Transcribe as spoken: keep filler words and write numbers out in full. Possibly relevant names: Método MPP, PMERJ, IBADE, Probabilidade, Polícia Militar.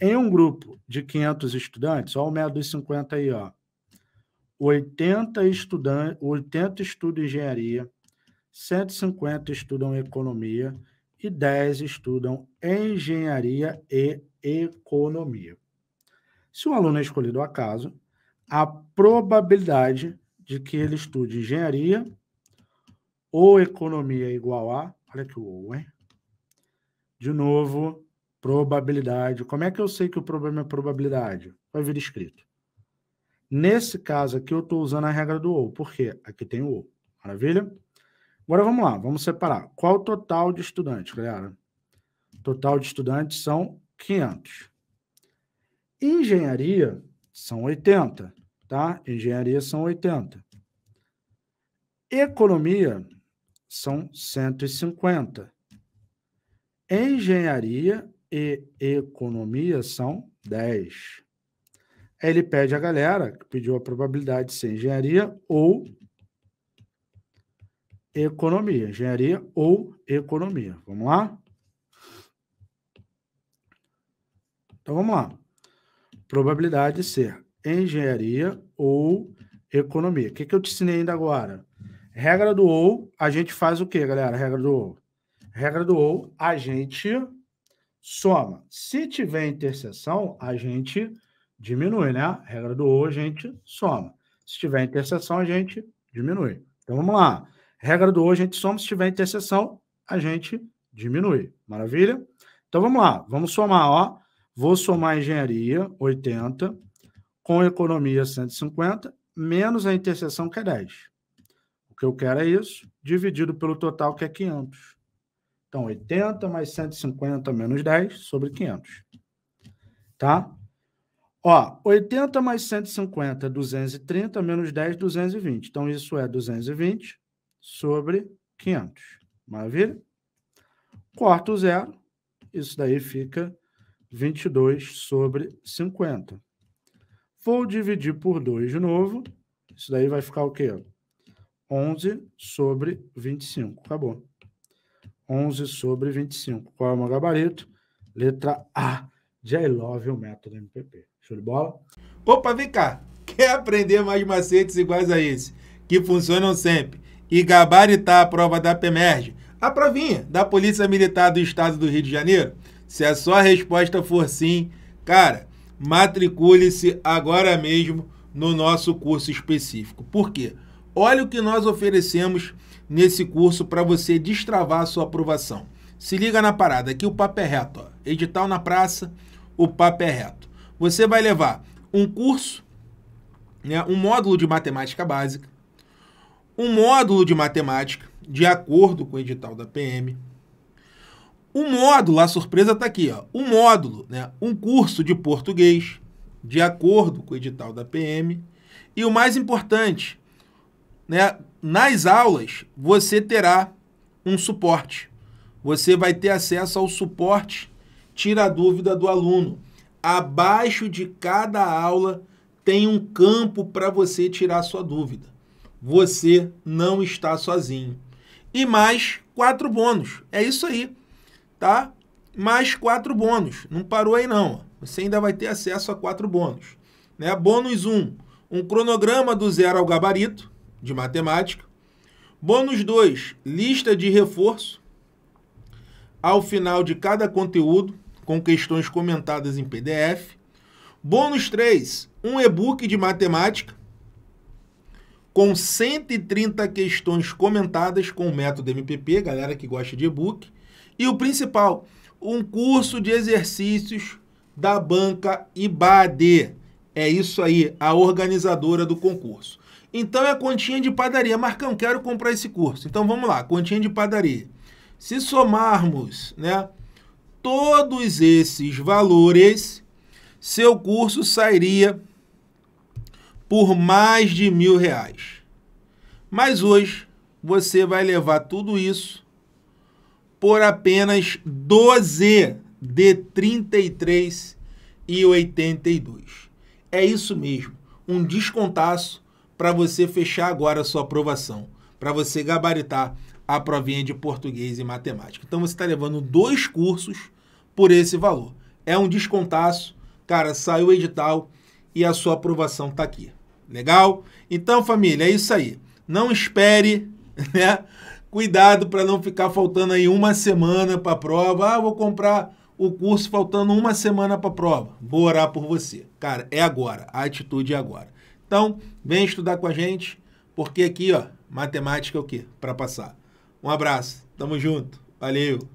Em um grupo de quinhentos estudantes, olha o método dos cinquenta aí, ó, oitenta estudantes, oitenta estudam engenharia, cento e cinquenta estudam economia e dez estudam engenharia e economia. Se o aluno é escolhido ao acaso, a probabilidade de que ele estude engenharia ou economia é igual a, olha aqui o ou, hein? De novo, probabilidade. Como é que eu sei que o problema é probabilidade? Vai vir escrito. Nesse caso aqui, eu estou usando a regra do ou. Por quê? Aqui tem o ou. Maravilha? Agora vamos lá, vamos separar. Qual o total de estudantes, galera? O total de estudantes são quinhentos. Engenharia são oitenta, tá? Engenharia são oitenta. Economia são cento e cinquenta. Engenharia e economia são dez. Aí ele pede a galera, que pediu a probabilidade de ser engenharia ou economia. Engenharia ou economia. Vamos lá? Então, vamos lá. Probabilidade de ser engenharia ou economia. O que, que eu te ensinei ainda agora? Regra do ou, a gente faz o quê, galera? Regra do ou. Regra do ou, a gente soma. Se tiver interseção, a gente diminui, né? Regra do ou, a gente soma. Se tiver interseção, a gente diminui. Então, vamos lá. Regra do ou, a gente soma. Se tiver interseção, a gente diminui. Maravilha? Então, vamos lá. Vamos somar, ó. Vou somar engenharia, oitenta, com economia, cento e cinquenta, menos a interseção, que é dez. O que eu quero é isso, dividido pelo total, que é quinhentos. Então, oitenta mais cento e cinquenta menos dez sobre quinhentos. Tá? Ó, oitenta mais cento e cinquenta é duzentos e trinta, menos dez, duzentos e vinte. Então, isso é duzentos e vinte sobre quinhentos. Maravilha? Corta o zero. Isso daí fica vinte e dois sobre cinquenta. Vou dividir por dois de novo. Isso daí vai ficar o quê? onze sobre vinte e cinco. Acabou. onze sobre vinte e cinco. Qual é o meu gabarito? Letra A. De I Love o Método M P P. Show de bola? Opa, vem cá. Quer aprender mais macetes iguais a esse? Que funcionam sempre. E gabaritar a prova da P M E R J. A provinha da Polícia Militar do Estado do Rio de Janeiro? Se a sua resposta for sim, cara, matricule-se agora mesmo no nosso curso específico. Por quê? Olha o que nós oferecemos nesse curso para você destravar a sua aprovação. Se liga na parada, aqui o papo é reto. Ó. Edital na praça, o papo é reto. Você vai levar um curso, né, um módulo de matemática básica, um módulo de matemática, de acordo com o edital da P M, um módulo, a surpresa está aqui, ó, um módulo, né, um curso de português, de acordo com o edital da P M, e o mais importante, né, nas aulas, você terá um suporte. Você vai ter acesso ao suporte Tira a Dúvida do Aluno. Abaixo de cada aula tem um campo para você tirar sua dúvida. Você não está sozinho. E mais quatro bônus. É isso aí, tá? Mais quatro bônus. Não parou aí, não. Você ainda vai ter acesso a quatro bônus. Né? Bônus um, um cronograma do zero ao gabarito de matemática. Bônus dois, lista de reforço ao final de cada conteúdo, com questões comentadas em P D F. Bônus três, um e-book de matemática, com cento e trinta questões comentadas com o método M P P, galera que gosta de e-book. E o principal, um curso de exercícios da banca I B A D E. É isso aí, a organizadora do concurso. Então é a continha de padaria. Marcão, quero comprar esse curso. Então vamos lá, continha de padaria. Se somarmos, né, todos esses valores, seu curso sairia por mais de mil reais. Mas hoje você vai levar tudo isso por apenas doze de trinta e três e oitenta e dois. É isso mesmo, um descontaço para você fechar agora a sua aprovação, para você gabaritar a provinha de português e matemática. Então, você está levando dois cursos por esse valor. é um descontaço, cara, saiu o edital e a sua aprovação está aqui. Legal? Então, família, é isso aí. Não espere, né? Cuidado para não ficar faltando aí uma semana para a prova. Ah, vou comprar o curso faltando uma semana para a prova. Vou orar por você. Cara, é agora. A atitude é agora. Então, vem estudar com a gente, porque aqui, ó, matemática é o quê? Para passar. Um abraço. Tamo junto. Valeu.